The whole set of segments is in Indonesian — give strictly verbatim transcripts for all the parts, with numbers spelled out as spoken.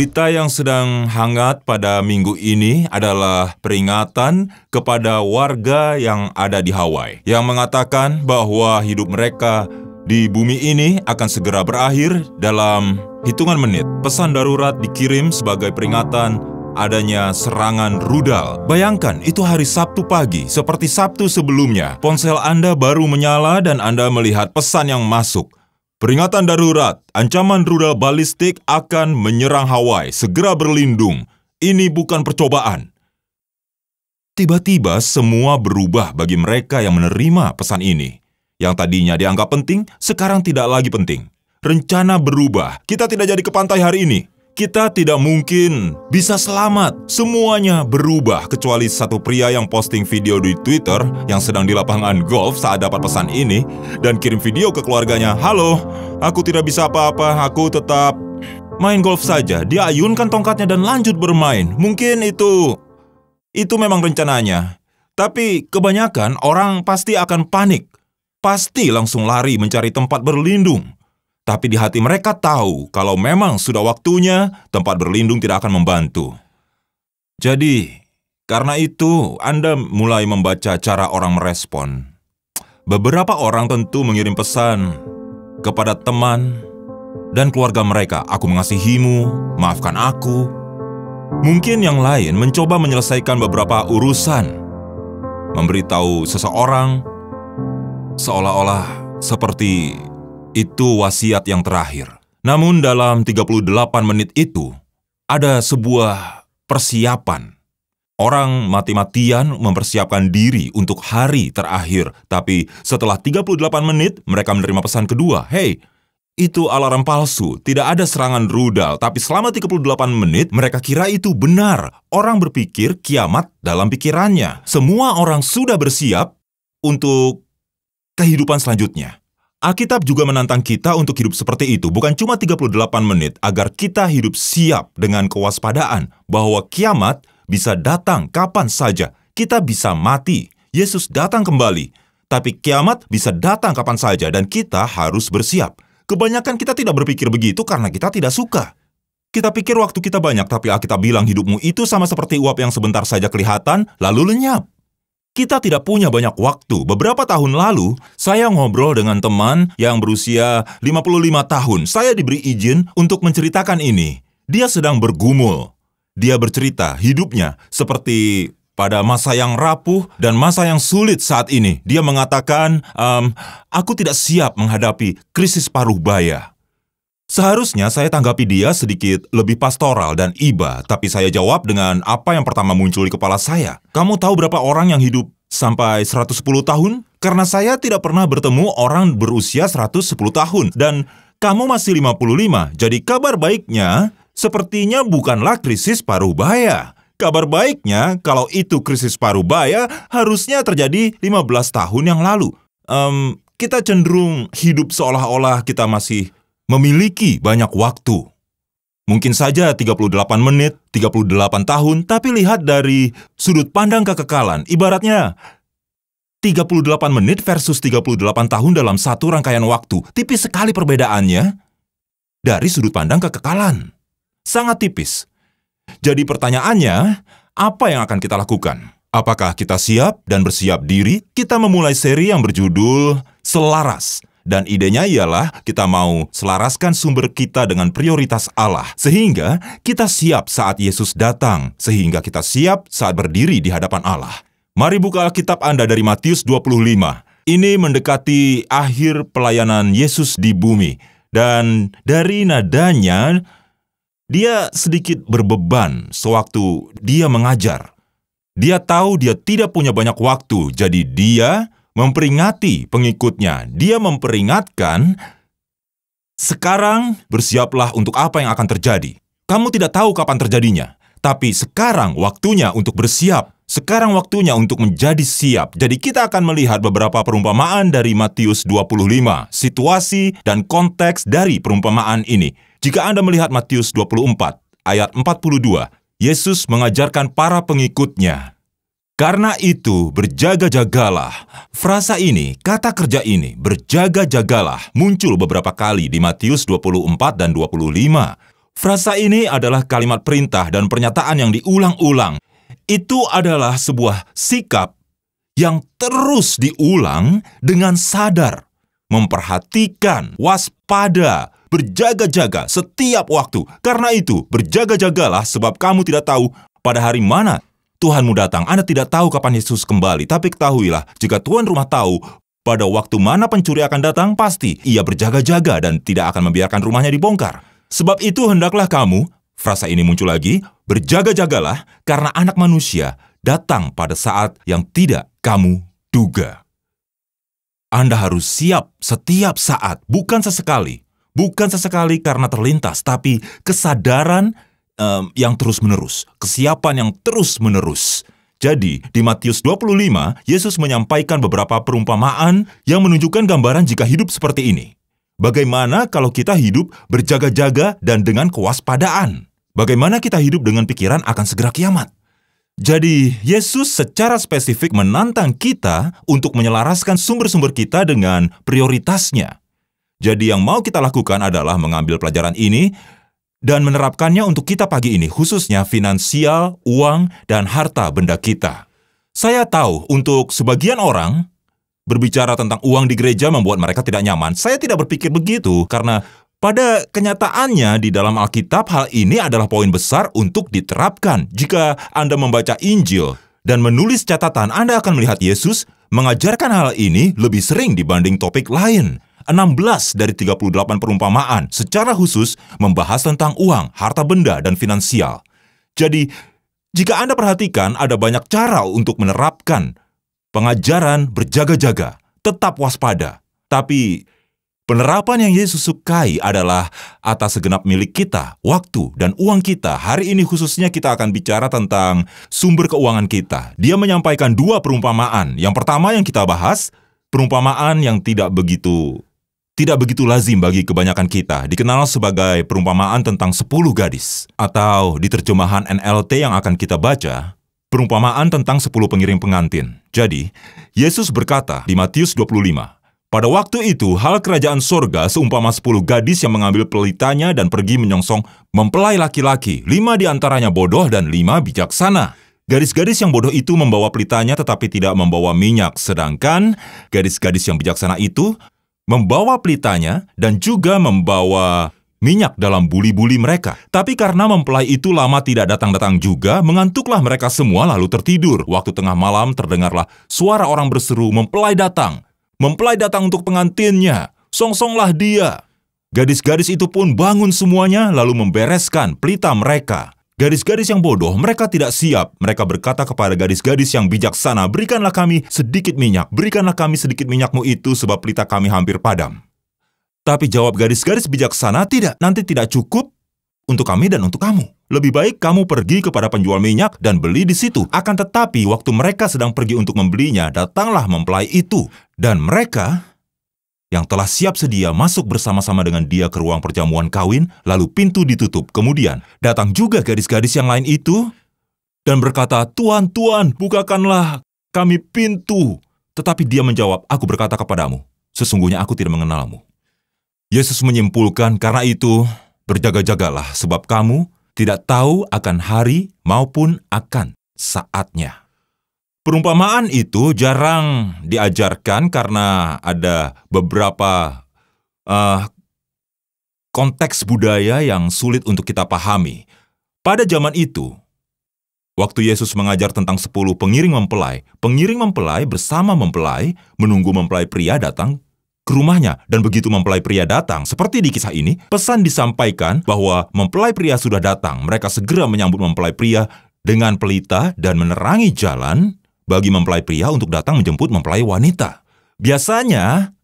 Berita yang sedang hangat pada minggu ini adalah peringatan kepada warga yang ada di Hawaii yang mengatakan bahwa hidup mereka di bumi ini akan segera berakhir dalam hitungan menit. Pesan darurat dikirim sebagai peringatan adanya serangan rudal. Bayangkan itu hari Sabtu pagi, seperti Sabtu sebelumnya. Ponsel Anda baru menyala dan Anda melihat pesan yang masuk. Peringatan darurat, ancaman rudal balistik akan menyerang Hawaii. Segera berlindung. Ini bukan percobaan. Tiba-tiba semua berubah bagi mereka yang menerima pesan ini. Yang tadinya dianggap penting, sekarang tidak lagi penting. Rencana berubah. Kita tidak jadi ke pantai hari ini. Kita tidak mungkin bisa selamat. Semuanya berubah, kecuali satu pria yang posting video di Twitter yang sedang di lapangan golf saat dapat pesan ini dan kirim video ke keluarganya. Halo, aku tidak bisa apa-apa, aku tetap main golf saja. Dia ayunkan tongkatnya dan lanjut bermain. Mungkin itu, itu memang rencananya. Tapi kebanyakan orang pasti akan panik. Pasti langsung lari mencari tempat berlindung. Tapi di hati mereka tahu kalau memang sudah waktunya, tempat berlindung tidak akan membantu. Jadi, karena itu Anda mulai membaca cara orang merespon. Beberapa orang tentu mengirim pesan kepada teman dan keluarga mereka. Aku mengasihimu, maafkan aku. Mungkin yang lain mencoba menyelesaikan beberapa urusan. Memberitahu seseorang seolah-olah seperti itu wasiat yang terakhir. Namun dalam tiga puluh delapan menit itu, ada sebuah persiapan. Orang mati-matian mempersiapkan diri untuk hari terakhir. Tapi setelah tiga puluh delapan menit, mereka menerima pesan kedua. Hey, itu alarm palsu. Tidak ada serangan rudal. Tapi selama tiga puluh delapan menit, mereka kira itu benar. Orang berpikir kiamat dalam pikirannya. Semua orang sudah bersiap untuk kehidupan selanjutnya. Alkitab juga menantang kita untuk hidup seperti itu, bukan cuma tiga puluh delapan menit, agar kita hidup siap dengan kewaspadaan bahwa kiamat bisa datang kapan saja. Kita bisa mati, Yesus datang kembali, tapi kiamat bisa datang kapan saja dan kita harus bersiap. Kebanyakan kita tidak berpikir begitu karena kita tidak suka. Kita pikir waktu kita banyak, tapi Alkitab bilang hidupmu itu sama seperti uap yang sebentar saja kelihatan, lalu lenyap. Kita tidak punya banyak waktu. Beberapa tahun lalu, saya ngobrol dengan teman yang berusia lima puluh lima tahun. Saya diberi izin untuk menceritakan ini. Dia sedang bergumul. Dia bercerita hidupnya seperti pada masa yang rapuh dan masa yang sulit saat ini. Dia mengatakan, ehm, aku tidak siap menghadapi krisis paruh baya. Seharusnya saya tanggapi dia sedikit lebih pastoral dan iba, tapi saya jawab dengan apa yang pertama muncul di kepala saya. Kamu tahu berapa orang yang hidup sampai seratus sepuluh tahun? Karena saya tidak pernah bertemu orang berusia seratus sepuluh tahun, dan kamu masih lima puluh lima, jadi kabar baiknya sepertinya bukanlah krisis paruh baya. Kabar baiknya, kalau itu krisis paruh baya, harusnya terjadi lima belas tahun yang lalu. Um, kita cenderung hidup seolah-olah kita masih memiliki banyak waktu. Mungkin saja tiga puluh delapan menit, tiga puluh delapan tahun, tapi lihat dari sudut pandang kekekalan. Ibaratnya tiga puluh delapan menit versus tiga puluh delapan tahun dalam satu rangkaian waktu. Tipis sekali perbedaannya dari sudut pandang kekekalan. Sangat tipis. Jadi pertanyaannya, apa yang akan kita lakukan? Apakah kita siap dan bersiap diri? Kita memulai seri yang berjudul Selaras. Dan idenya ialah kita mau selaraskan sumber kita dengan prioritas Allah, sehingga kita siap saat Yesus datang, sehingga kita siap saat berdiri di hadapan Allah. Mari buka Alkitab Anda dari Matius dua puluh lima. Ini mendekati akhir pelayanan Yesus di bumi. Dan dari nadanya, dia sedikit berbeban sewaktu dia mengajar. Dia tahu dia tidak punya banyak waktu, jadi dia memperingati pengikutnya. Dia memperingatkan, sekarang bersiaplah untuk apa yang akan terjadi. Kamu tidak tahu kapan terjadinya, tapi sekarang waktunya untuk bersiap. Sekarang waktunya untuk menjadi siap. Jadi kita akan melihat beberapa perumpamaan dari Matius dua puluh lima, situasi dan konteks dari perumpamaan ini. Jika Anda melihat Matius dua puluh empat, ayat empat puluh dua, Yesus mengajarkan para pengikutnya, karena itu, berjaga-jagalah. Frasa ini, kata kerja ini, berjaga-jagalah, muncul beberapa kali di Matius dua puluh empat dan dua puluh lima. Frasa ini adalah kalimat perintah dan pernyataan yang diulang-ulang. Itu adalah sebuah sikap yang terus diulang dengan sadar, memperhatikan, waspada, berjaga-jaga setiap waktu. Karena itu, berjaga-jagalah sebab kamu tidak tahu pada hari mana Tuhanmu datang. Anda tidak tahu kapan Yesus kembali, tapi ketahuilah jika tuan rumah tahu pada waktu mana pencuri akan datang, pasti ia berjaga-jaga dan tidak akan membiarkan rumahnya dibongkar. Sebab itu hendaklah kamu, frasa ini muncul lagi, berjaga-jagalah karena anak manusia datang pada saat yang tidak kamu duga. Anda harus siap setiap saat, bukan sesekali. Bukan sesekali karena terlintas, tapi kesadaran um, yang terus-menerus, kesiapan yang terus-menerus. Jadi, di Matius dua puluh lima, Yesus menyampaikan beberapa perumpamaan yang menunjukkan gambaran jika hidup seperti ini. Bagaimana kalau kita hidup berjaga-jaga dan dengan kewaspadaan? Bagaimana kita hidup dengan pikiran akan segera kiamat? Jadi, Yesus secara spesifik menantang kita untuk menyelaraskan sumber-sumber kita dengan prioritasnya. Jadi, yang mau kita lakukan adalah mengambil pelajaran ini dan menerapkannya untuk kita pagi ini, khususnya finansial, uang, dan harta benda kita. Saya tahu untuk sebagian orang, berbicara tentang uang di gereja membuat mereka tidak nyaman. Saya tidak berpikir begitu, karena pada kenyataannya di dalam Alkitab, hal ini adalah poin besar untuk diterapkan. Jika Anda membaca Injil dan menulis catatan, Anda akan melihat Yesus mengajarkan hal ini lebih sering dibanding topik lain. enam belas dari tiga puluh delapan perumpamaan secara khusus membahas tentang uang, harta benda, dan finansial. Jadi, jika Anda perhatikan, ada banyak cara untuk menerapkan pengajaran berjaga-jaga, tetap waspada. Tapi, penerapan yang Yesus sukai adalah atas segenap milik kita, waktu, dan uang kita. Hari ini khususnya kita akan bicara tentang sumber keuangan kita. Dia menyampaikan dua perumpamaan. Yang pertama yang kita bahas, perumpamaan yang tidak begitu... Tidak begitu lazim bagi kebanyakan kita, dikenal sebagai perumpamaan tentang sepuluh gadis. Atau di terjemahan N L T yang akan kita baca, perumpamaan tentang sepuluh pengiring pengantin. Jadi, Yesus berkata di Matius dua puluh lima, pada waktu itu, hal kerajaan sorga seumpama sepuluh gadis yang mengambil pelitanya dan pergi menyongsong mempelai laki-laki, lima diantaranya bodoh dan lima bijaksana. Gadis-gadis yang bodoh itu membawa pelitanya tetapi tidak membawa minyak, sedangkan gadis-gadis yang bijaksana itu membawa pelitanya dan juga membawa minyak dalam buli-buli mereka. Tapi karena mempelai itu lama tidak datang-datang juga, mengantuklah mereka semua lalu tertidur. Waktu tengah malam terdengarlah suara orang berseru, "Mempelai datang! Mempelai datang untuk pengantinnya! Songsonglah dia!" Gadis-gadis itu pun bangun semuanya lalu membereskan pelita mereka. Gadis-gadis yang bodoh, mereka tidak siap. Mereka berkata kepada gadis-gadis yang bijaksana, "Berikanlah kami sedikit minyak, berikanlah kami sedikit minyakmu itu, sebab pelita kami hampir padam." Tapi jawab gadis-gadis bijaksana, "Tidak, nanti tidak cukup untuk kami dan untuk kamu. Lebih baik kamu pergi kepada penjual minyak dan beli di situ." Akan tetapi, waktu mereka sedang pergi untuk membelinya, datanglah mempelai itu. Dan mereka yang telah siap sedia masuk bersama-sama dengan dia ke ruang perjamuan kawin, lalu pintu ditutup. Kemudian, datang juga gadis-gadis yang lain itu dan berkata, "Tuan, Tuan, bukakanlah kami pintu." Tetapi dia menjawab, "Aku berkata kepadamu, sesungguhnya aku tidak mengenalmu." Yesus menyimpulkan, karena itu, berjaga-jagalah, sebab kamu tidak tahu akan hari maupun akan saatnya. Perumpamaan itu jarang diajarkan karena ada beberapa uh, konteks budaya yang sulit untuk kita pahami. Pada zaman itu, waktu Yesus mengajar tentang sepuluh pengiring mempelai, pengiring mempelai bersama mempelai menunggu mempelai pria datang ke rumahnya. Dan begitu mempelai pria datang, seperti di kisah ini, pesan disampaikan bahwa mempelai pria sudah datang. Mereka segera menyambut mempelai pria dengan pelita dan menerangi jalan bagi mempelai pria untuk datang menjemput mempelai wanita. Biasanya,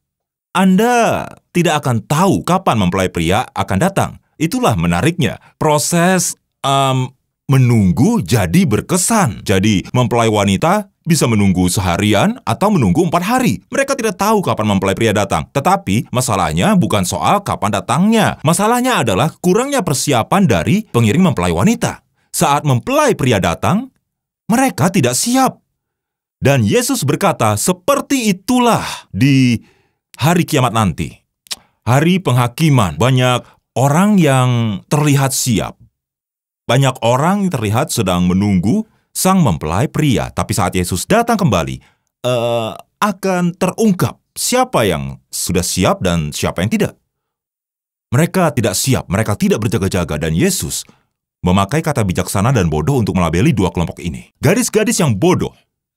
Anda tidak akan tahu kapan mempelai pria akan datang. Itulah menariknya. Proses um, menunggu jadi berkesan. Jadi, mempelai wanita bisa menunggu seharian atau menunggu empat hari. Mereka tidak tahu kapan mempelai pria datang. Tetapi, masalahnya bukan soal kapan datangnya. Masalahnya adalah kurangnya persiapan dari pengiring mempelai wanita. Saat mempelai pria datang, mereka tidak siap. Dan Yesus berkata, seperti itulah di hari kiamat nanti. Hari penghakiman, banyak orang yang terlihat siap. Banyak orang yang terlihat sedang menunggu sang mempelai pria, tapi saat Yesus datang kembali, uh, akan terungkap siapa yang sudah siap dan siapa yang tidak. Mereka tidak siap, mereka tidak berjaga-jaga, dan Yesus memakai kata bijaksana dan bodoh untuk melabeli dua kelompok ini. Gadis-gadis yang bodoh,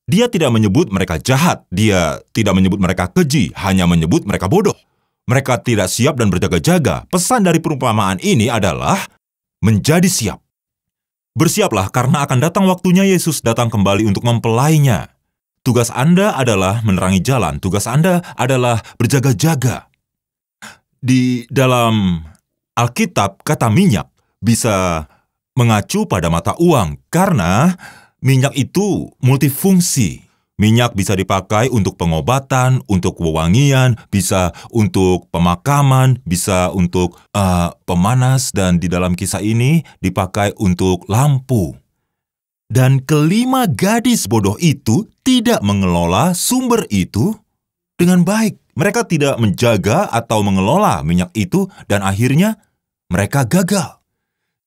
dia tidak menyebut mereka jahat, dia tidak menyebut mereka keji, hanya menyebut mereka bodoh. Mereka tidak siap dan berjaga-jaga. Pesan dari perumpamaan ini adalah menjadi siap. Bersiaplah karena akan datang waktunya Yesus datang kembali untuk mempelainya. Tugas Anda adalah menerangi jalan. Tugas Anda adalah berjaga-jaga. Di dalam Alkitab, kata minyak bisa mengacu pada mata uang karena minyak itu multifungsi. Minyak bisa dipakai untuk pengobatan, untuk wewangian, bisa untuk pemakaman, bisa untuk uh, pemanas, dan di dalam kisah ini dipakai untuk lampu. Dan kelima gadis bodoh itu tidak mengelola sumber itu dengan baik. Mereka tidak menjaga atau mengelola minyak itu dan akhirnya mereka gagal.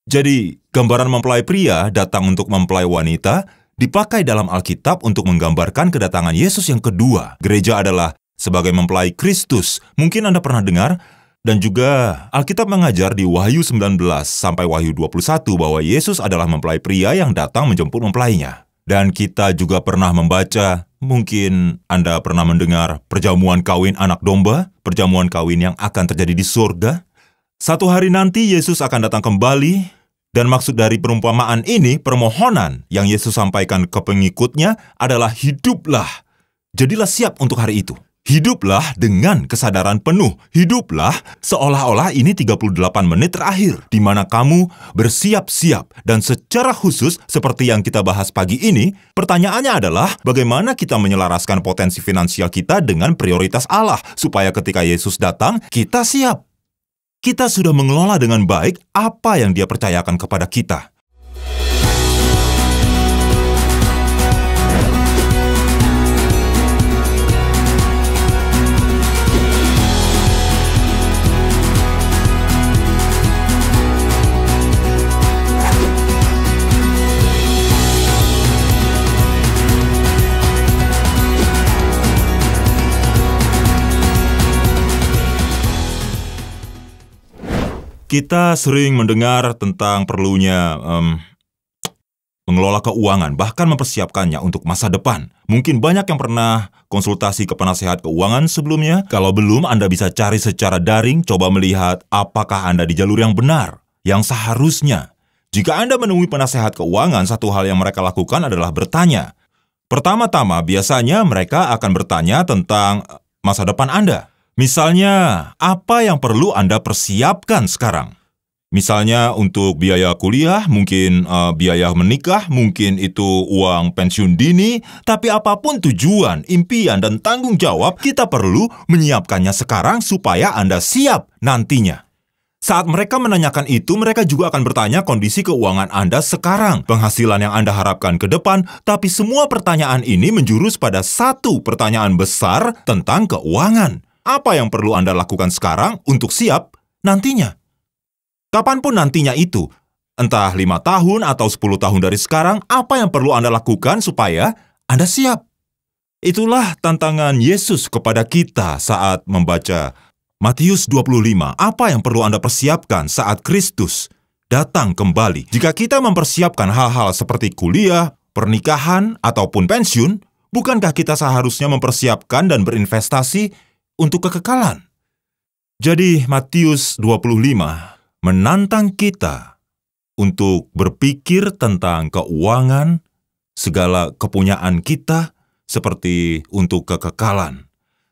Jadi, gambaran mempelai pria datang untuk mempelai wanita dipakai dalam Alkitab untuk menggambarkan kedatangan Yesus yang kedua. Gereja adalah sebagai mempelai Kristus. Mungkin Anda pernah dengar, dan juga Alkitab mengajar di Wahyu sembilan belas sampai Wahyu dua puluh satu bahwa Yesus adalah mempelai pria yang datang menjemput mempelainya. Dan kita juga pernah membaca, mungkin Anda pernah mendengar perjamuan kawin anak domba, perjamuan kawin yang akan terjadi di surga. Satu hari nanti Yesus akan datang kembali. Dan maksud dari perumpamaan ini, permohonan yang Yesus sampaikan ke pengikutnya adalah hiduplah. Jadilah siap untuk hari itu. Hiduplah dengan kesadaran penuh. Hiduplah seolah-olah ini tiga puluh delapan menit terakhir, di mana kamu bersiap-siap. Dan secara khusus, seperti yang kita bahas pagi ini, pertanyaannya adalah bagaimana kita menyelaraskan potensi finansial kita dengan prioritas Allah, supaya ketika Yesus datang, kita siap. Kita sudah mengelola dengan baik apa yang Dia percayakan kepada kita. Kita sering mendengar tentang perlunya um, mengelola keuangan, bahkan mempersiapkannya untuk masa depan. Mungkin banyak yang pernah konsultasi ke penasehat keuangan sebelumnya. Kalau belum, Anda bisa cari secara daring, coba melihat apakah Anda di jalur yang benar, yang seharusnya. Jika Anda menemui penasehat keuangan, satu hal yang mereka lakukan adalah bertanya. Pertama-tama, biasanya mereka akan bertanya tentang masa depan Anda. Misalnya, apa yang perlu Anda persiapkan sekarang? Misalnya untuk biaya kuliah, mungkin uh, biaya menikah, mungkin itu uang pensiun dini, tapi apapun tujuan, impian, dan tanggung jawab, kita perlu menyiapkannya sekarang supaya Anda siap nantinya. Saat mereka menanyakan itu, mereka juga akan bertanya kondisi keuangan Anda sekarang, penghasilan yang Anda harapkan ke depan, tapi semua pertanyaan ini menjurus pada satu pertanyaan besar tentang keuangan. Apa yang perlu Anda lakukan sekarang untuk siap nantinya? Kapanpun nantinya itu, entah lima tahun atau sepuluh tahun dari sekarang, apa yang perlu Anda lakukan supaya Anda siap? Itulah tantangan Yesus kepada kita saat membaca Matius dua puluh lima. Apa yang perlu Anda persiapkan saat Kristus datang kembali? Jika kita mempersiapkan hal-hal seperti kuliah, pernikahan, ataupun pensiun, bukankah kita seharusnya mempersiapkan dan berinvestasi untuk kekekalan? Jadi Matius dua puluh lima menantang kita untuk berpikir tentang keuangan, segala kepunyaan kita seperti untuk kekekalan.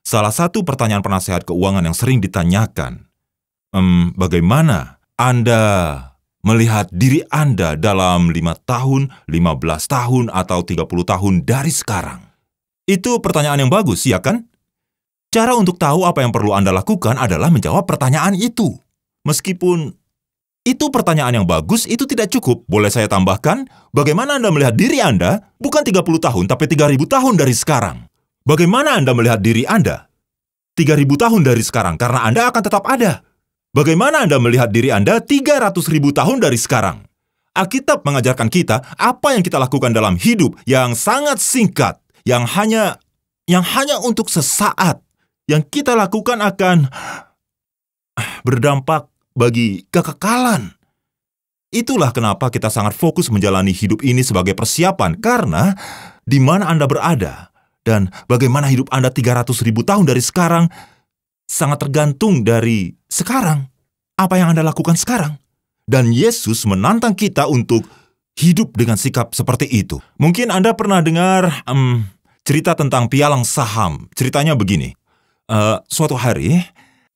Salah satu pertanyaan penasehat keuangan yang sering ditanyakan, ehm, bagaimana Anda melihat diri Anda dalam lima tahun, lima belas tahun, atau tiga puluh tahun dari sekarang? Itu pertanyaan yang bagus, ya kan? Cara untuk tahu apa yang perlu Anda lakukan adalah menjawab pertanyaan itu. Meskipun itu pertanyaan yang bagus, itu tidak cukup. Boleh saya tambahkan, bagaimana Anda melihat diri Anda bukan tiga puluh tahun, tapi tiga ribu tahun dari sekarang? Bagaimana Anda melihat diri Anda tiga ribu tahun dari sekarang? Karena Anda akan tetap ada. Bagaimana Anda melihat diri Anda tiga ratus ribu tahun dari sekarang? Alkitab mengajarkan kita apa yang kita lakukan dalam hidup yang sangat singkat, yang hanya yang hanya untuk sesaat. Yang kita lakukan akan berdampak bagi kekekalan. Itulah kenapa kita sangat fokus menjalani hidup ini sebagai persiapan, karena di mana Anda berada dan bagaimana hidup Anda tiga ratus ribu tahun dari sekarang sangat tergantung dari sekarang, apa yang Anda lakukan sekarang. Dan Yesus menantang kita untuk hidup dengan sikap seperti itu. Mungkin Anda pernah dengar um, cerita tentang pialang saham. Ceritanya begini, uh, suatu hari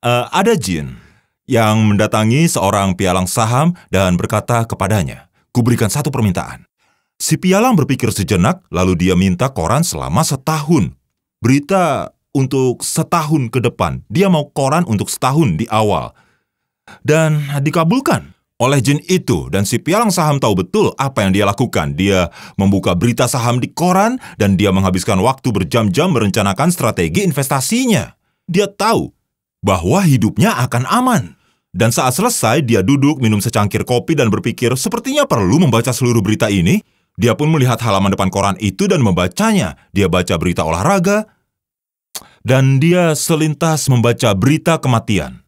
uh, ada jin yang mendatangi seorang pialang saham dan berkata kepadanya, "Kuberikan satu permintaan." Si pialang berpikir sejenak, lalu dia minta koran selama setahun. Berita untuk setahun ke depan. Dia mau koran untuk setahun di awal. Dan dikabulkan oleh jin itu. Dan si pialang saham tahu betul apa yang dia lakukan. Dia membuka berita saham di koran, dan dia menghabiskan waktu berjam-jam merencanakan strategi investasinya. Dia tahu bahwa hidupnya akan aman. Dan saat selesai, dia duduk, minum secangkir kopi, dan berpikir, sepertinya perlu membaca seluruh berita ini. Dia pun melihat halaman depan koran itu dan membacanya. Dia baca berita olahraga, dan dia selintas membaca berita kematian.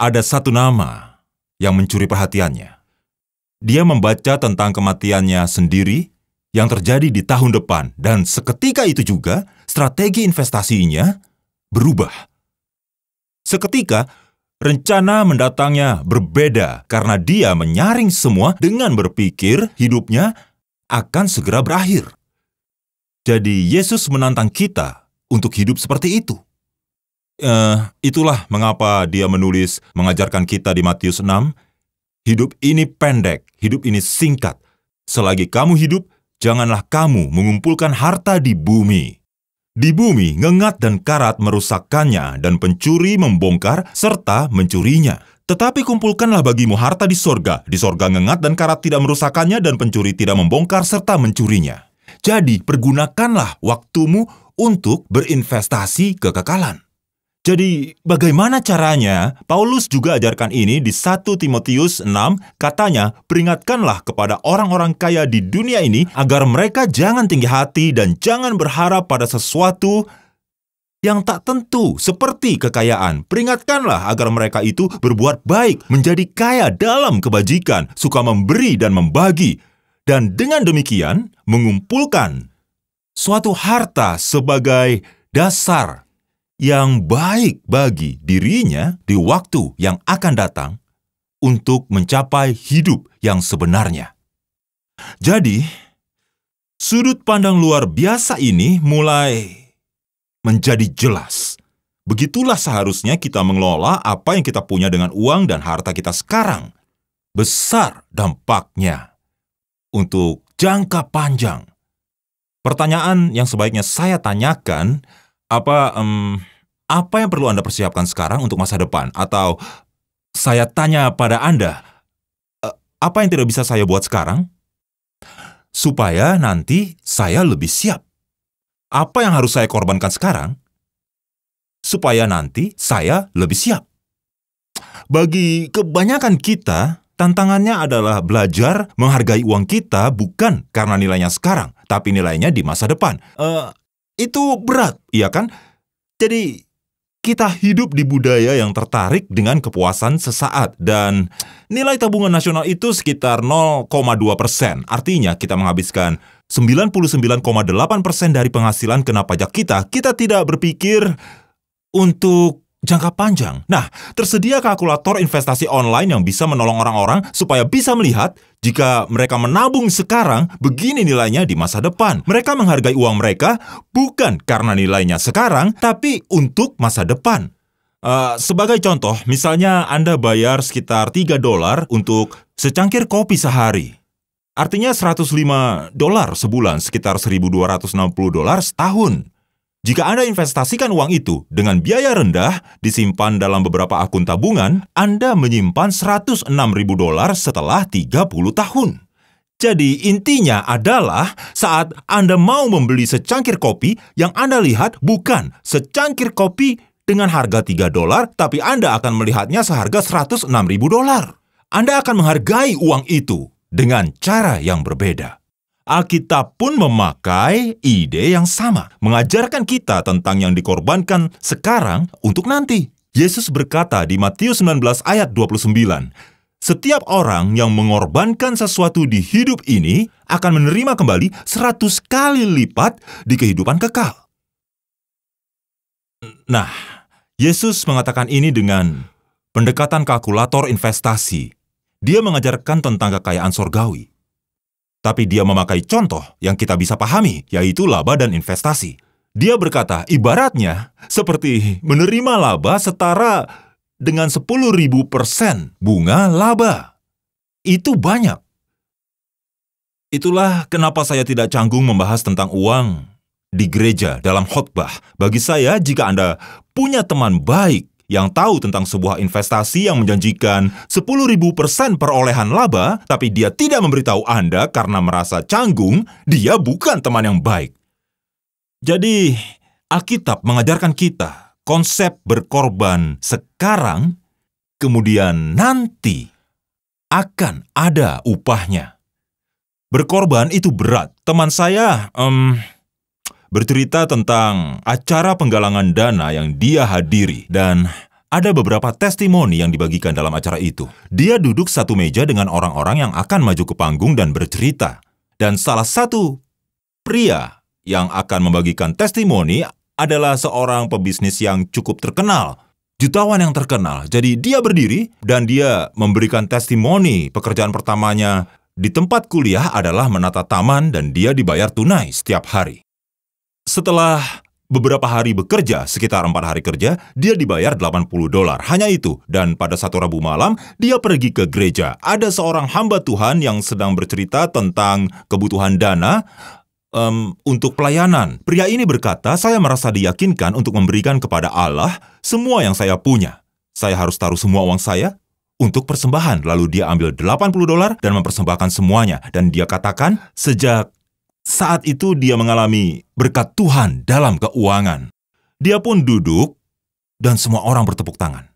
Ada satu nama yang mencuri perhatiannya. Dia membaca tentang kematiannya sendiri yang terjadi di tahun depan. Dan seketika itu juga, strategi investasinya berubah. Seketika, rencana mendatangnya berbeda karena dia menyaring semua dengan berpikir hidupnya akan segera berakhir. Jadi, Yesus menantang kita untuk hidup seperti itu. Uh, itulah mengapa dia menulis, mengajarkan kita di Matius enam, hidup ini pendek, hidup ini singkat. Selagi kamu hidup, janganlah kamu mengumpulkan harta di bumi. Di bumi, ngengat dan karat merusakkannya, dan pencuri membongkar serta mencurinya. Tetapi kumpulkanlah bagimu harta di sorga. Di sorga ngengat dan karat tidak merusakkannya, dan pencuri tidak membongkar serta mencurinya. Jadi, pergunakanlah waktumu untuk berinvestasi kekekalan. Jadi, bagaimana caranya? Paulus juga ajarkan ini di satu Timotius enam, katanya, "Peringatkanlah kepada orang-orang kaya di dunia ini agar mereka jangan tinggi hati dan jangan berharap pada sesuatu yang tak tentu, seperti kekayaan. Peringatkanlah agar mereka itu berbuat baik, menjadi kaya dalam kebajikan, suka memberi dan membagi." Dan dengan demikian, mengumpulkan suatu harta sebagai dasar yang baik bagi dirinya di waktu yang akan datang untuk mencapai hidup yang sebenarnya. Jadi, sudut pandang luar biasa ini mulai menjadi jelas. Begitulah seharusnya kita mengelola apa yang kita punya dengan uang dan harta kita sekarang. Besar dampaknya untuk jangka panjang. Pertanyaan yang sebaiknya saya tanyakan, apa um, apa yang perlu Anda persiapkan sekarang untuk masa depan? Atau saya tanya pada Anda, uh, apa yang tidak bisa saya buat sekarang? Supaya nanti saya lebih siap. Apa yang harus saya korbankan sekarang? Supaya nanti saya lebih siap. Bagi kebanyakan kita, tantangannya adalah belajar menghargai uang kita bukan karena nilainya sekarang, tapi nilainya di masa depan. Uh, itu berat, iya kan? Jadi, kita hidup di budaya yang tertarik dengan kepuasan sesaat. Dan nilai tabungan nasional itu sekitar nol koma dua persen. Artinya, kita menghabiskan sembilan puluh sembilan koma delapan persen dari penghasilan kena pajak kita. Kita tidak berpikir untuk jangka panjang. Nah, tersedia kalkulator investasi online yang bisa menolong orang-orang supaya bisa melihat jika mereka menabung sekarang, begini nilainya di masa depan. Mereka menghargai uang mereka bukan karena nilainya sekarang, tapi untuk masa depan. Uh, sebagai contoh, misalnya Anda bayar sekitar tiga dolar untuk secangkir kopi sehari. Artinya seratus lima dolar sebulan, sekitar seribu dua ratus enam puluh dolar setahun. Jika Anda investasikan uang itu dengan biaya rendah, disimpan dalam beberapa akun tabungan, Anda menyimpan seratus enam ribu dolar setelah tiga puluh tahun. Jadi intinya adalah saat Anda mau membeli secangkir kopi, yang Anda lihat bukan secangkir kopi dengan harga tiga dolar, tapi Anda akan melihatnya seharga seratus enam ribu dolar. Anda akan menghargai uang itu dengan cara yang berbeda. Alkitab pun memakai ide yang sama, mengajarkan kita tentang yang dikorbankan sekarang untuk nanti. Yesus berkata di Matius sembilan belas ayat dua puluh sembilan, "Setiap orang yang mengorbankan sesuatu di hidup ini akan menerima kembali seratus kali lipat di kehidupan kekal." Nah, Yesus mengatakan ini dengan pendekatan kalkulator investasi. Dia mengajarkan tentang kekayaan sorgawi. Tapi dia memakai contoh yang kita bisa pahami, yaitu laba dan investasi. Dia berkata, ibaratnya seperti menerima laba setara dengan sepuluh ribu persen bunga laba. Itu banyak. Itulah kenapa saya tidak canggung membahas tentang uang di gereja dalam khotbah. Bagi saya, jika Anda punya teman baik yang tahu tentang sebuah investasi yang menjanjikan sepuluh ribu persen perolehan laba, tapi dia tidak memberitahu Anda karena merasa canggung, dia bukan teman yang baik. Jadi, Alkitab mengajarkan kita konsep berkorban sekarang, kemudian nanti akan ada upahnya. Berkorban itu berat. Teman saya, um, bercerita tentang acara penggalangan dana yang dia hadiri, dan ada beberapa testimoni yang dibagikan dalam acara itu. Dia duduk satu meja dengan orang-orang yang akan maju ke panggung dan bercerita. Dan salah satu pria yang akan membagikan testimoni adalah seorang pebisnis yang cukup terkenal, jutawan yang terkenal. Jadi dia berdiri dan dia memberikan testimoni. Pekerjaan pertamanya di tempat kuliah adalah menata taman, dan dia dibayar tunai setiap hari. Setelah beberapa hari bekerja, sekitar empat hari kerja, dia dibayar delapan puluh dolar. Hanya itu. Dan pada satu Rabu malam, dia pergi ke gereja. Ada seorang hamba Tuhan yang sedang bercerita tentang kebutuhan dana um, untuk pelayanan. Pria ini berkata, "Saya merasa diyakinkan untuk memberikan kepada Allah semua yang saya punya. Saya harus taruh semua uang saya untuk persembahan." Lalu dia ambil delapan puluh dolar dan mempersembahkan semuanya. Dan dia katakan, sejak saat itu dia mengalami berkat Tuhan dalam keuangan. Dia pun duduk dan semua orang bertepuk tangan.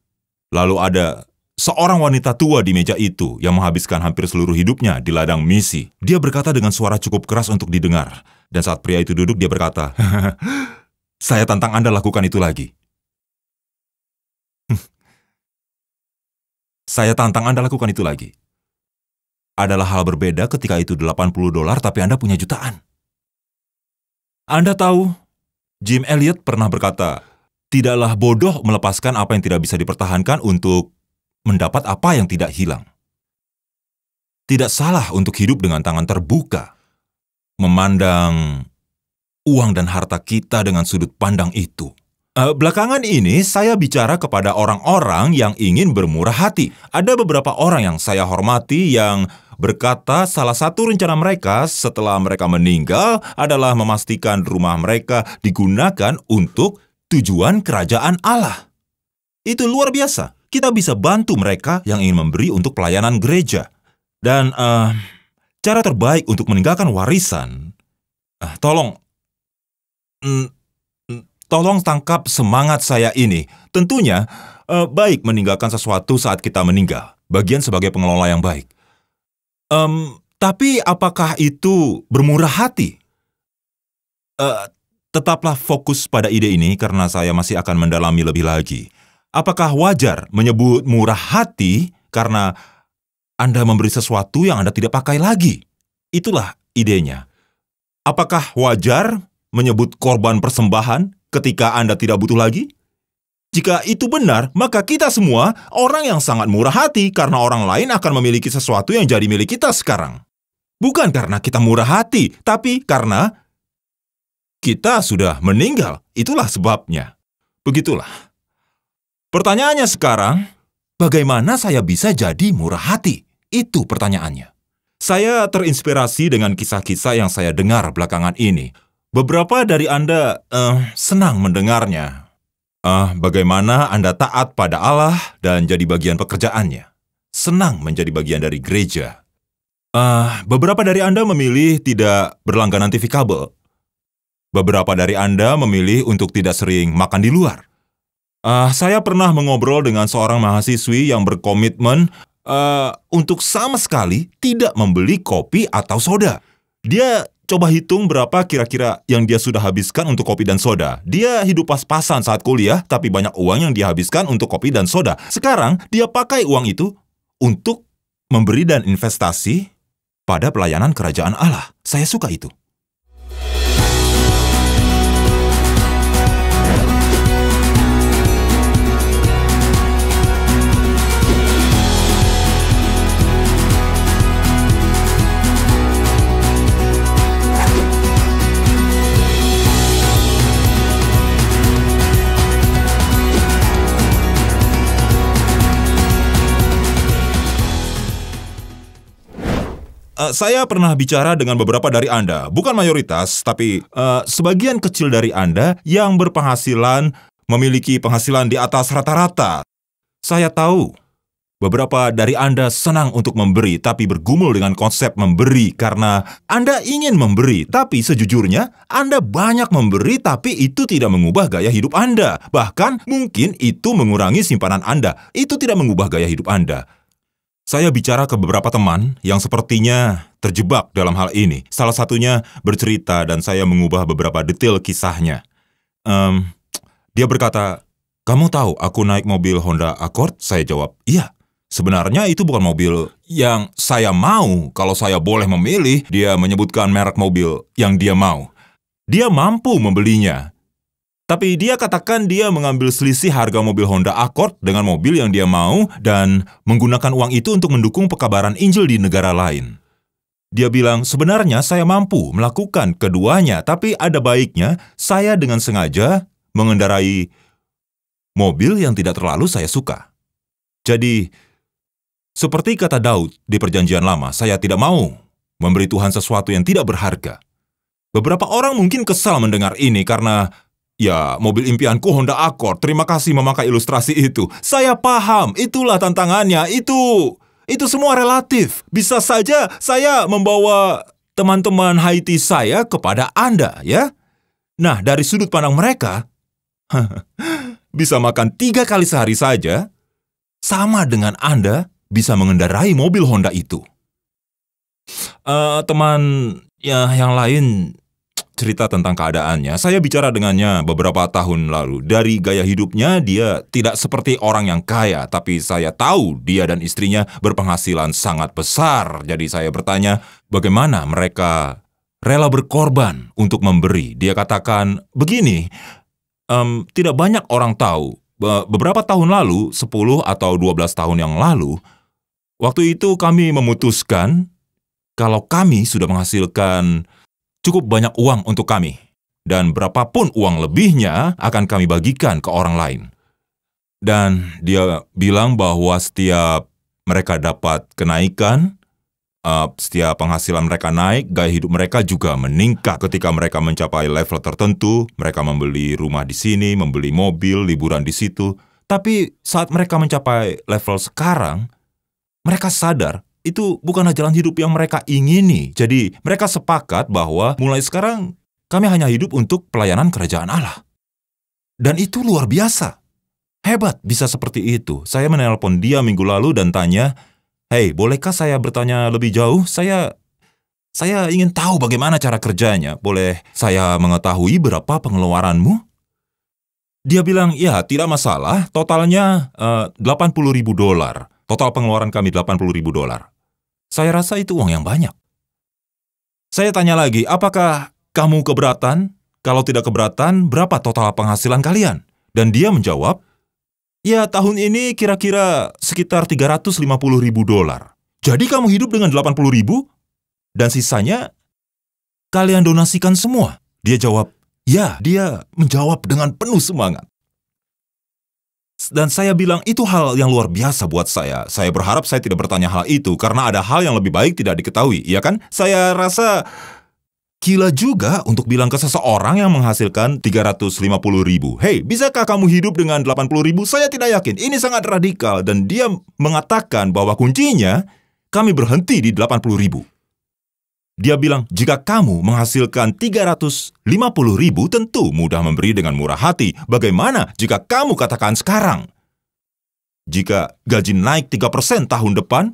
Lalu ada seorang wanita tua di meja itu yang menghabiskan hampir seluruh hidupnya di ladang misi. Dia berkata dengan suara cukup keras untuk didengar. Dan saat pria itu duduk, dia berkata, "Saya tantang Anda lakukan itu lagi. Saya tantang Anda lakukan itu lagi." Adalah hal berbeda ketika itu delapan puluh dolar, tapi Anda punya jutaan. Anda tahu, Jim Elliot pernah berkata, "Tidaklah bodoh melepaskan apa yang tidak bisa dipertahankan untuk mendapat apa yang tidak hilang." Tidak salah untuk hidup dengan tangan terbuka, memandang uang dan harta kita dengan sudut pandang itu. Uh, belakangan ini, saya bicara kepada orang-orang yang ingin bermurah hati. Ada beberapa orang yang saya hormati yang berkata salah satu rencana mereka setelah mereka meninggal adalah memastikan rumah mereka digunakan untuk tujuan kerajaan Allah. Itu luar biasa. Kita bisa bantu mereka yang ingin memberi untuk pelayanan gereja. Dan uh, cara terbaik untuk meninggalkan warisan, uh, tolong... Mm, Tolong tangkap semangat saya ini. Tentunya, eh, baik meninggalkan sesuatu saat kita meninggal. Bagian sebagai pengelola yang baik. Um, tapi apakah itu bermurah hati? Uh, tetaplah fokus pada ide ini karena saya masih akan mendalami lebih lagi. Apakah wajar menyebut murah hati karena Anda memberi sesuatu yang Anda tidak pakai lagi? Itulah idenya. Apakah wajar menyebut korban persembahan ketika Anda tidak butuh lagi? Jika itu benar, maka kita semua orang yang sangat murah hati karena orang lain akan memiliki sesuatu yang jadi milik kita sekarang. Bukan karena kita murah hati, tapi karena kita sudah meninggal. Itulah sebabnya. Begitulah. Pertanyaannya sekarang, bagaimana saya bisa jadi murah hati? Itu pertanyaannya. Saya terinspirasi dengan kisah-kisah yang saya dengar belakangan ini. Beberapa dari Anda uh, senang mendengarnya. Uh, bagaimana Anda taat pada Allah dan jadi bagian pekerjaannya. Senang menjadi bagian dari gereja. Uh, beberapa dari Anda memilih tidak berlangganan T V kabel. Beberapa dari Anda memilih untuk tidak sering makan di luar. Uh, saya pernah mengobrol dengan seorang mahasiswi yang berkomitmen uh, untuk sama sekali tidak membeli kopi atau soda. Dia coba hitung berapa kira-kira yang dia sudah habiskan untuk kopi dan soda. Dia hidup pas-pasan saat kuliah, tapi banyak uang yang dia habiskan untuk kopi dan soda. Sekarang, dia pakai uang itu untuk memberi dan investasi pada pelayanan kerajaan Allah. Saya suka itu. Saya pernah bicara dengan beberapa dari Anda, bukan mayoritas, tapi uh, sebagian kecil dari Anda yang berpenghasilan, memiliki penghasilan di atas rata-rata. Saya tahu, beberapa dari Anda senang untuk memberi, tapi bergumul dengan konsep memberi karena Anda ingin memberi, tapi sejujurnya Anda banyak memberi, tapi itu tidak mengubah gaya hidup Anda. Bahkan mungkin itu mengurangi simpanan Anda, itu tidak mengubah gaya hidup Anda. Saya bicara ke beberapa teman yang sepertinya terjebak dalam hal ini. Salah satunya bercerita dan saya mengubah beberapa detail kisahnya. Um, dia berkata, "Kamu tahu aku naik mobil Honda Accord?" Saya jawab, "Iya. Sebenarnya itu bukan mobil yang saya mau. Kalau saya boleh memilih," dia menyebutkan merek mobil yang dia mau. Dia mampu membelinya. Tapi dia katakan dia mengambil selisih harga mobil Honda Accord dengan mobil yang dia mau dan menggunakan uang itu untuk mendukung pekabaran Injil di negara lain. Dia bilang, "Sebenarnya saya mampu melakukan keduanya, tapi ada baiknya saya dengan sengaja mengendarai mobil yang tidak terlalu saya suka." Jadi, seperti kata Daud di Perjanjian Lama, saya tidak mau memberi Tuhan sesuatu yang tidak berharga. Beberapa orang mungkin kesal mendengar ini karena, "Ya, mobil impianku Honda Accord. Terima kasih memakai ilustrasi itu." Saya paham, itulah tantangannya. Itu, itu semua relatif. Bisa saja saya membawa teman-teman Haiti saya kepada Anda, ya. Nah, dari sudut pandang mereka, bisa makan tiga kali sehari saja, sama dengan Anda bisa mengendarai mobil Honda itu. Uh, teman ya, yang lain cerita tentang keadaannya. Saya bicara dengannya beberapa tahun lalu. Dari gaya hidupnya, dia tidak seperti orang yang kaya, tapi saya tahu dia dan istrinya berpenghasilan sangat besar. Jadi saya bertanya, bagaimana mereka rela berkorban untuk memberi? Dia katakan, begini, ehm, tidak banyak orang tahu. Beberapa tahun lalu, sepuluh atau dua belas tahun yang lalu, waktu itu kami memutuskan kalau kami sudah menghasilkan cukup banyak uang untuk kami, dan berapapun uang lebihnya akan kami bagikan ke orang lain. Dan dia bilang bahwa setiap mereka dapat kenaikan, uh, setiap penghasilan mereka naik, gaya hidup mereka juga meningkat. Ketika mereka mencapai level tertentu, mereka membeli rumah di sini, membeli mobil, liburan di situ. Tapi saat mereka mencapai level sekarang, mereka sadar, itu bukanlah jalan hidup yang mereka ingini. Jadi, mereka sepakat bahwa mulai sekarang kami hanya hidup untuk pelayanan kerajaan Allah. Dan itu luar biasa. Hebat bisa seperti itu. Saya menelpon dia minggu lalu dan tanya, "Hei, bolehkah saya bertanya lebih jauh? Saya saya ingin tahu bagaimana cara kerjanya. Boleh saya mengetahui berapa pengeluaranmu?" Dia bilang, "Ya, tidak masalah. Totalnya uh, delapan puluh ribu dolar. Total pengeluaran kami delapan puluh ribu dolar. Saya rasa itu uang yang banyak. Saya tanya lagi, "Apakah kamu keberatan? Kalau tidak keberatan, berapa total penghasilan kalian?" Dan dia menjawab, "Ya, tahun ini kira-kira sekitar tiga ratus lima puluh ribu dolar. Jadi kamu hidup dengan delapan puluh ribu, dan sisanya kalian donasikan semua." Dia jawab, "Ya." Dia menjawab dengan penuh semangat. Dan saya bilang, itu hal yang luar biasa buat saya. Saya berharap saya tidak bertanya hal itu, karena ada hal yang lebih baik tidak diketahui, iya kan? Saya rasa gila juga untuk bilang ke seseorang yang menghasilkan tiga ratus lima puluh ribu. "Hei, bisakah kamu hidup dengan delapan puluh ribu? Saya tidak yakin, ini sangat radikal." Dan dia mengatakan bahwa kuncinya, kami berhenti di delapan puluh ribu. Dia bilang, jika kamu menghasilkan tiga ratus lima puluh ribu tentu mudah memberi dengan murah hati. Bagaimana jika kamu katakan sekarang? Jika gaji naik tiga persen tahun depan,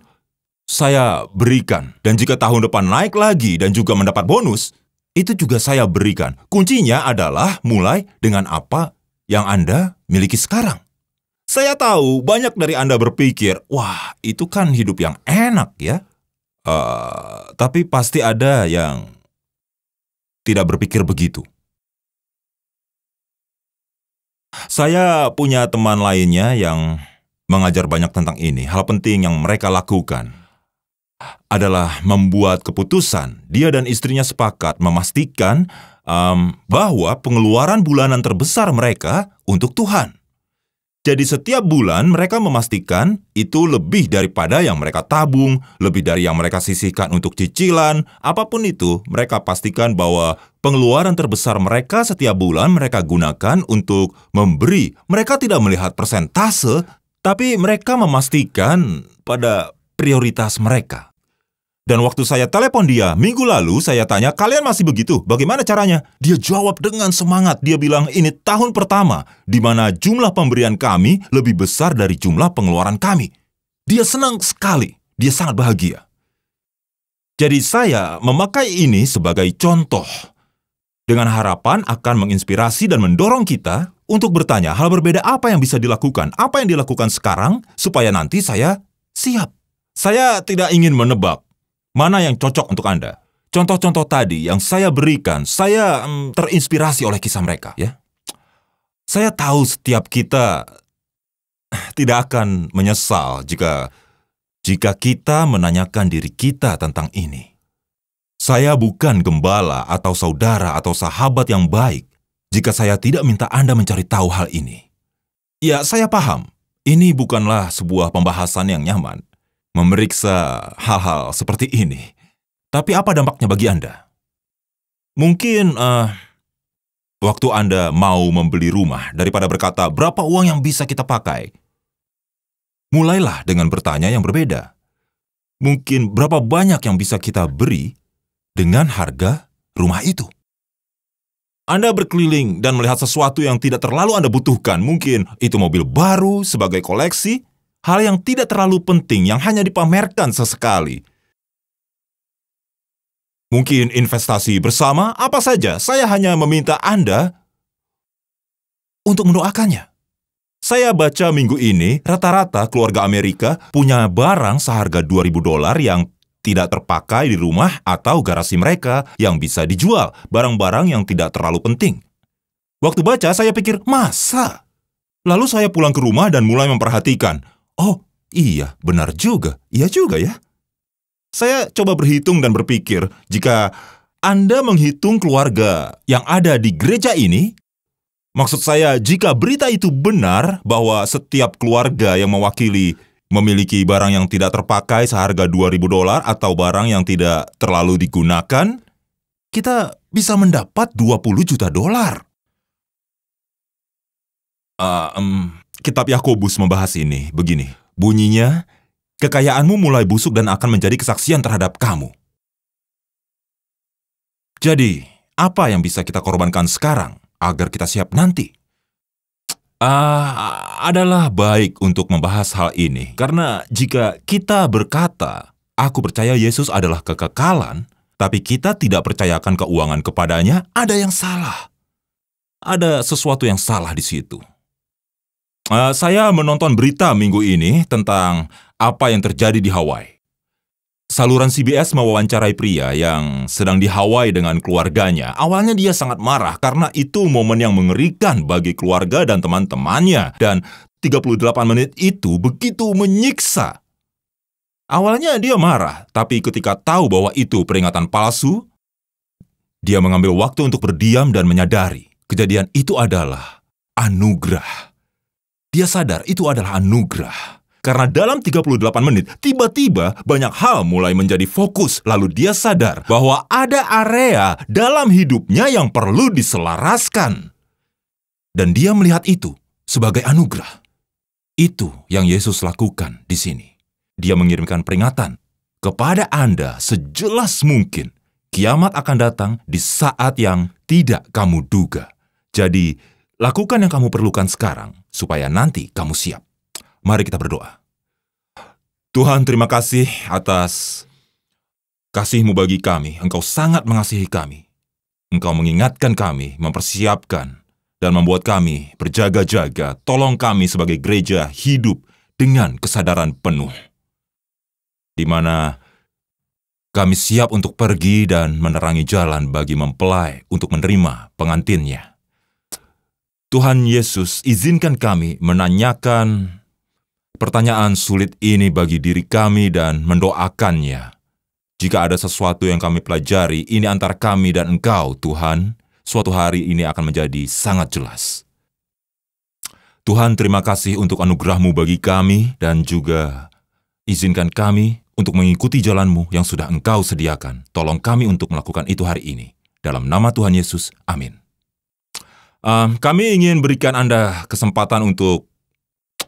saya berikan. Dan jika tahun depan naik lagi dan juga mendapat bonus, itu juga saya berikan. Kuncinya adalah mulai dengan apa yang Anda miliki sekarang. Saya tahu banyak dari Anda berpikir, wah itu kan hidup yang enak ya. Uh, tapi pasti ada yang tidak berpikir begitu. Saya punya teman lainnya yang mengajar banyak tentang ini. Hal penting yang mereka lakukan adalah membuat keputusan. Dia dan istrinya sepakat memastikan um, bahwa pengeluaran bulanan terbesar mereka untuk Tuhan. Jadi setiap bulan mereka memastikan itu lebih daripada yang mereka tabung, lebih dari yang mereka sisihkan untuk cicilan, apapun itu, mereka pastikan bahwa pengeluaran terbesar mereka setiap bulan mereka gunakan untuk memberi. Mereka tidak melihat persentase, tapi mereka memastikan pada prioritas mereka. Dan waktu saya telepon dia, minggu lalu saya tanya, kalian masih begitu? Bagaimana caranya? Dia jawab dengan semangat. Dia bilang, ini tahun pertama di mana jumlah pemberian kami lebih besar dari jumlah pengeluaran kami. Dia senang sekali. Dia sangat bahagia. Jadi saya memakai ini sebagai contoh. Dengan harapan akan menginspirasi dan mendorong kita untuk bertanya, hal berbeda apa yang bisa dilakukan? Apa yang dilakukan sekarang supaya nanti saya siap? Saya tidak ingin menebak. Mana yang cocok untuk Anda? Contoh-contoh tadi yang saya berikan, saya mm, terinspirasi oleh kisah mereka. Ya, saya tahu setiap kita tidak akan menyesal jika jika kita menanyakan diri kita tentang ini. Saya bukan gembala atau saudara atau sahabat yang baik jika saya tidak minta Anda mencari tahu hal ini. Ya, saya paham. Ini bukanlah sebuah pembahasan yang nyaman. Memeriksa hal-hal seperti ini. Tapi apa dampaknya bagi Anda? Mungkin uh, waktu Anda mau membeli rumah, daripada berkata, berapa uang yang bisa kita pakai? Mulailah dengan bertanya yang berbeda. Mungkin berapa banyak yang bisa kita beri dengan harga rumah itu? Anda berkeliling dan melihat sesuatu yang tidak terlalu Anda butuhkan. Mungkin itu mobil baru sebagai koleksi, hal yang tidak terlalu penting, yang hanya dipamerkan sesekali. Mungkin investasi bersama, apa saja, saya hanya meminta Anda untuk mendoakannya. Saya baca minggu ini, rata-rata keluarga Amerika punya barang seharga dua ribu dolar yang tidak terpakai di rumah atau garasi mereka yang bisa dijual, barang-barang yang tidak terlalu penting. Waktu baca, saya pikir, masa? Lalu saya pulang ke rumah dan mulai memperhatikan, oh, iya, benar juga. Iya juga ya. Saya coba berhitung dan berpikir, jika Anda menghitung keluarga yang ada di gereja ini, maksud saya, jika berita itu benar bahwa setiap keluarga yang mewakili memiliki barang yang tidak terpakai seharga dua ribu dolar atau barang yang tidak terlalu digunakan, kita bisa mendapat dua puluh juta dolar. Uh, um, Kitab Yakobus membahas ini begini. Bunyinya, kekayaanmu mulai busuk dan akan menjadi kesaksian terhadap kamu. Jadi, apa yang bisa kita korbankan sekarang agar kita siap nanti? Uh, adalah baik untuk membahas hal ini. Karena jika kita berkata, aku percaya Yesus adalah kekekalan, tapi kita tidak percayakan keuangan kepadanya, ada yang salah. Ada sesuatu yang salah di situ. Uh, saya menonton berita minggu ini tentang apa yang terjadi di Hawaii. Saluran C B S mewawancarai pria yang sedang di Hawaii dengan keluarganya. Awalnya dia sangat marah karena itu momen yang mengerikan bagi keluarga dan teman-temannya. Dan tiga puluh delapan menit itu begitu menyiksa. Awalnya dia marah, tapi ketika tahu bahwa itu peringatan palsu, dia mengambil waktu untuk berdiam dan menyadari. Kejadian itu adalah anugerah. Dia sadar itu adalah anugerah. Karena dalam tiga puluh delapan menit, tiba-tiba banyak hal mulai menjadi fokus. Lalu dia sadar bahwa ada area dalam hidupnya yang perlu diselaraskan. Dan dia melihat itu sebagai anugerah. Itu yang Yesus lakukan di sini. Dia mengirimkan peringatan kepada Anda sejelas mungkin kiamat akan datang di saat yang tidak kamu duga. Jadi, lakukan yang kamu perlukan sekarang, supaya nanti kamu siap. Mari kita berdoa. Tuhan, terima kasih atas kasih-Mu bagi kami. Engkau sangat mengasihi kami. Engkau mengingatkan kami, mempersiapkan, dan membuat kami berjaga-jaga. Tolong kami sebagai gereja hidup dengan kesadaran penuh, di mana kami siap untuk pergi dan menerangi jalan bagi mempelai untuk menerima pengantinnya. Tuhan Yesus, izinkan kami menanyakan pertanyaan sulit ini bagi diri kami dan mendoakannya. Jika ada sesuatu yang kami pelajari, ini antara kami dan Engkau, Tuhan, suatu hari ini akan menjadi sangat jelas. Tuhan, terima kasih untuk anugerah-Mu bagi kami dan juga izinkan kami untuk mengikuti jalan-Mu yang sudah Engkau sediakan. Tolong kami untuk melakukan itu hari ini. Dalam nama Tuhan Yesus, amin. Um, kami ingin berikan Anda kesempatan untuk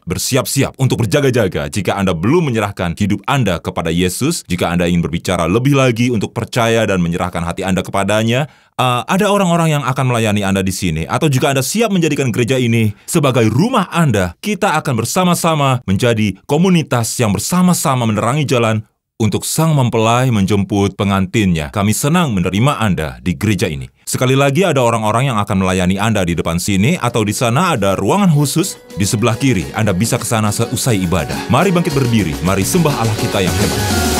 bersiap-siap, untuk berjaga-jaga jika Anda belum menyerahkan hidup Anda kepada Yesus. Jika Anda ingin berbicara lebih lagi untuk percaya dan menyerahkan hati Anda kepadanya, uh, ada orang-orang yang akan melayani Anda di sini. Atau jika Anda siap menjadikan gereja ini sebagai rumah Anda, kita akan bersama-sama menjadi komunitas yang bersama-sama menerangi jalan untuk sang mempelai menjemput pengantinnya. Kami senang menerima Anda di gereja ini. Sekali lagi, ada orang-orang yang akan melayani Anda di depan sini, atau di sana ada ruangan khusus di sebelah kiri. Anda bisa ke sana seusai ibadah. Mari bangkit berdiri, mari sembah Allah kita yang hebat.